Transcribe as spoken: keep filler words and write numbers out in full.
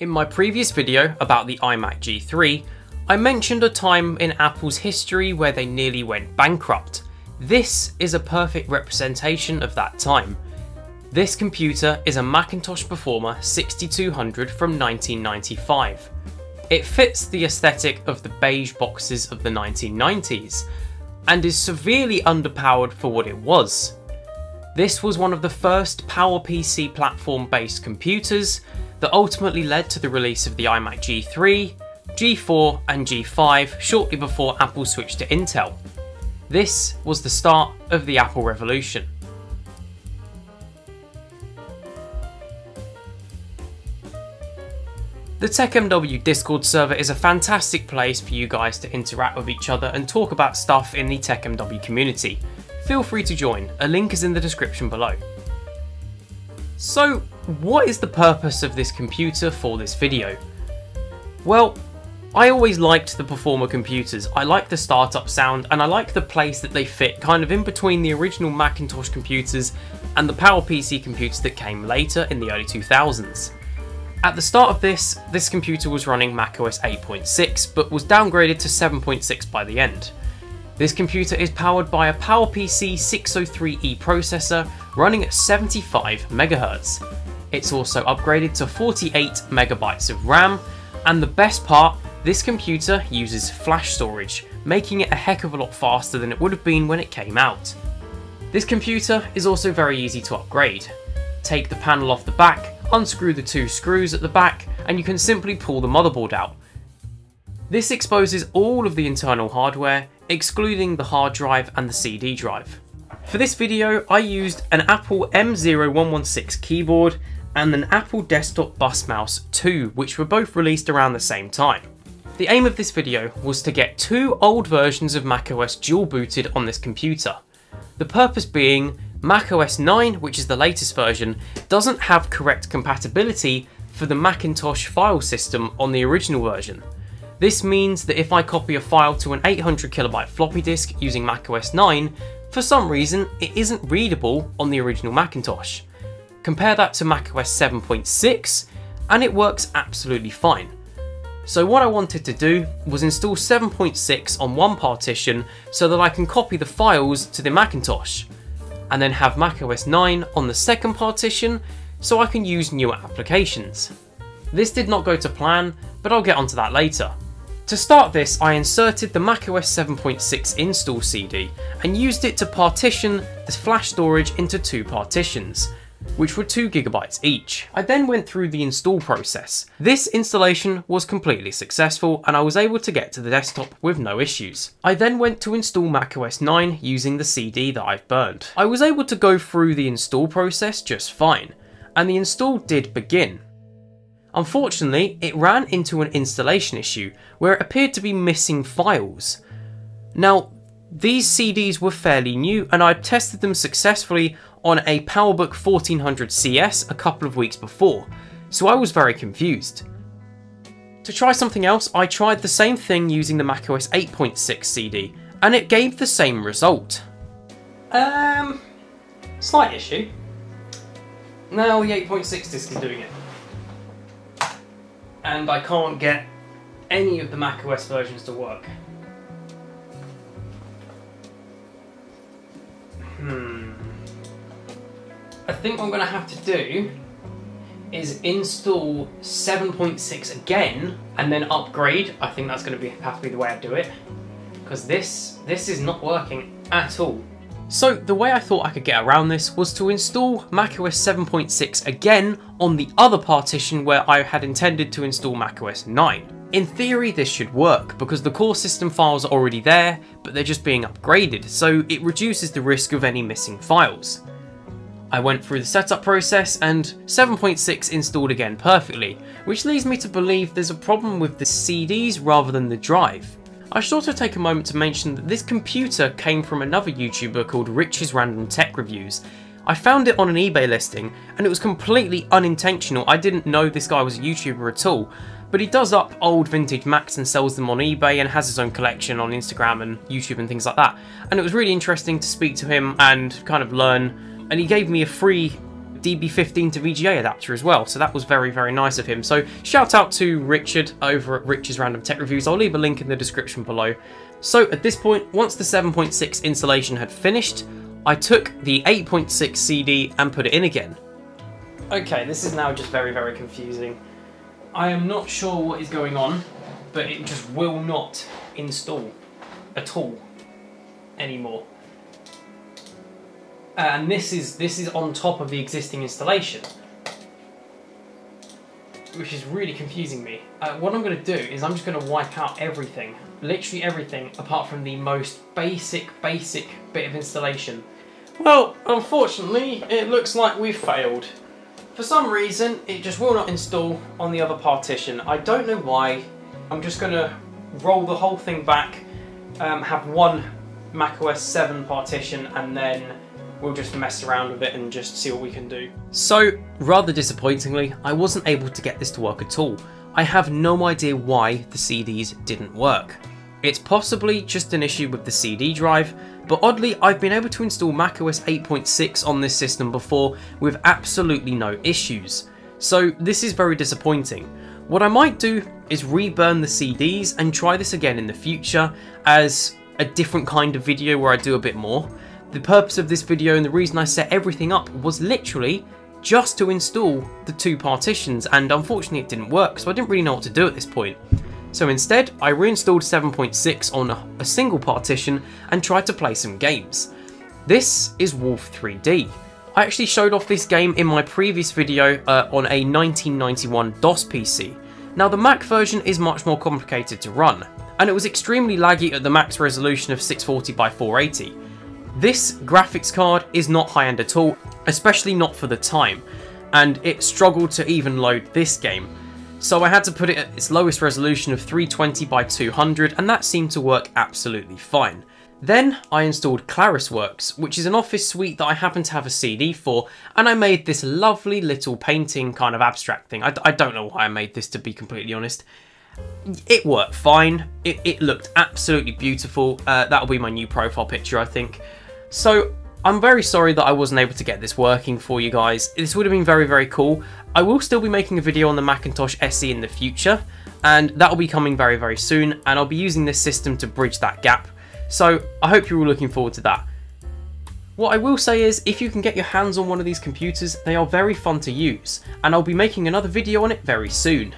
In my previous video about the iMac G three, I mentioned a time in Apple's history where they nearly went bankrupt. This is a perfect representation of that time. This computer is a Macintosh Performer sixty-two hundred from nineteen ninety-five. It fits the aesthetic of the beige boxes of the nineteen nineties, and is severely underpowered for what it was. This was one of the first PowerPC platform-based computers that ultimately led to the release of the iMac G three, G four and G five shortly before Apple switched to Intel. This was the start of the Apple revolution. The TechMW Discord server is a fantastic place for you guys to interact with each other and talk about stuff in the TechMW community. Feel free to join, a link is in the description below. So, what is the purpose of this computer for this video? Well, I always liked the Performa computers. I like the startup sound and I like the place that they fit, kind of in between the original Macintosh computers and the PowerPC computers that came later in the early two thousands. At the start of this, this computer was running macOS eight point six, but was downgraded to seven point six by the end. This computer is powered by a PowerPC six oh three e processor running at seventy-five megahertz. It's also upgraded to forty-eight megabytes of RAM, and the best part, this computer uses flash storage, making it a heck of a lot faster than it would have been when it came out. This computer is also very easy to upgrade. Take the panel off the back, unscrew the two screws at the back, and you can simply pull the motherboard out. This exposes all of the internal hardware, excluding the hard drive and the C D drive. For this video, I used an Apple M zero one one six keyboard and an Apple Desktop Bus Mouse two, which were both released around the same time. The aim of this video was to get two old versions of macOS dual booted on this computer. The purpose being, macOS nine, which is the latest version, doesn't have correct compatibility for the Macintosh file system on the original version. This means that if I copy a file to an eight hundred kilobyte floppy disk using macOS nine, for some reason it isn't readable on the original Macintosh. Compare that to macOS seven point six and it works absolutely fine. So what I wanted to do was install seven point six on one partition so that I can copy the files to the Macintosh, and then have macOS nine on the second partition so I can use newer applications. This did not go to plan, but I'll get onto that later. To start this, I inserted the macOS seven point six install C D and used it to partition the flash storage into two partitions, which were two gigabytes each. I then went through the install process. This installation was completely successful and I was able to get to the desktop with no issues. I then went to install macOS nine using the C D that I've burned. I was able to go through the install process just fine, and the install did begin. Unfortunately, it ran into an installation issue where it appeared to be missing files. Now, these C Ds were fairly new and I tested them successfully on a PowerBook fourteen hundred C S a couple of weeks before, so I was very confused. To try something else, I tried the same thing using the macOS eight point six C D and it gave the same result. Um, slight issue. Now the eight point six disk is doing it. And I can't get any of the macOS versions to work. Hmm. I think what I'm going to have to do is install seven point six again and then upgrade. I think that's going to be have to be the way I do it, because this this is not working at all. So the way I thought I could get around this was to install macOS seven point six again on the other partition where I had intended to install macOS nine. In theory this should work because the core system files are already there, but they're just being upgraded, so it reduces the risk of any missing files. I went through the setup process and seven point six installed again perfectly, which leads me to believe there's a problem with the C Ds rather than the drive. I should also take a moment to mention that this computer came from another YouTuber called Rich's Random Tech Reviews. I found it on an eBay listing and it was completely unintentional. I didn't know this guy was a YouTuber at all, but he does up old vintage Macs and sells them on eBay and has his own collection on Instagram and YouTube and things like that. And it was really interesting to speak to him and kind of learn, and he gave me a free D B fifteen to V G A adapter as well, so that was very, very nice of him. So shout out to Richard over at Rich's Random Tech Reviews. I'll leave a link in the description below. So at this point, once the seven point six installation had finished, I took the eight point six C D and put it in again. Okay, this is now just very, very confusing. I am not sure what is going on, but it just will not install at all anymore. And this is this is on top of the existing installation, which is really confusing me. Uh, what I'm going to do is I'm just going to wipe out everything, literally everything, apart from the most basic, basic bit of installation. Well, unfortunately, it looks like we've failed. For some reason, it just will not install on the other partition. I don't know why. I'm just going to roll the whole thing back, um, have one macOS seven partition, and then we'll just mess around with it and just see what we can do. So, rather disappointingly, I wasn't able to get this to work at all. I have no idea why the C Ds didn't work. It's possibly just an issue with the C D drive, but oddly, I've been able to install macOS eight point six on this system before with absolutely no issues. So this is very disappointing. What I might do is reburn the C Ds and try this again in the future as a different kind of video where I do a bit more. The purpose of this video and the reason I set everything up was literally just to install the two partitions, and unfortunately it didn't work, so I didn't really know what to do at this point. So instead, I reinstalled seven point six on a, a single partition and tried to play some games. This is Wolf three D. I actually showed off this game in my previous video uh, on a nineteen ninety-one DOS P C. Now the Mac version is much more complicated to run, and it was extremely laggy at the max resolution of six forty by four eighty. This graphics card is not high-end at all, especially not for the time, and it struggled to even load this game. So I had to put it at its lowest resolution of three twenty by two hundred, and that seemed to work absolutely fine. Then I installed ClarisWorks, which is an office suite that I happen to have a C D for, and I made this lovely little painting kind of abstract thing. I, I don't know why I made this, to be completely honest. It worked fine. It, it looked absolutely beautiful. Uh, that'll be my new profile picture, I think. So I'm very sorry that I wasn't able to get this working for you guys. This would have been very, very cool. I will still be making a video on the Macintosh S E in the future, and that will be coming very, very soon, and I'll be using this system to bridge that gap. So I hope you're all looking forward to that. What I will say is, if you can get your hands on one of these computers, they are very fun to use, and I'll be making another video on it very soon.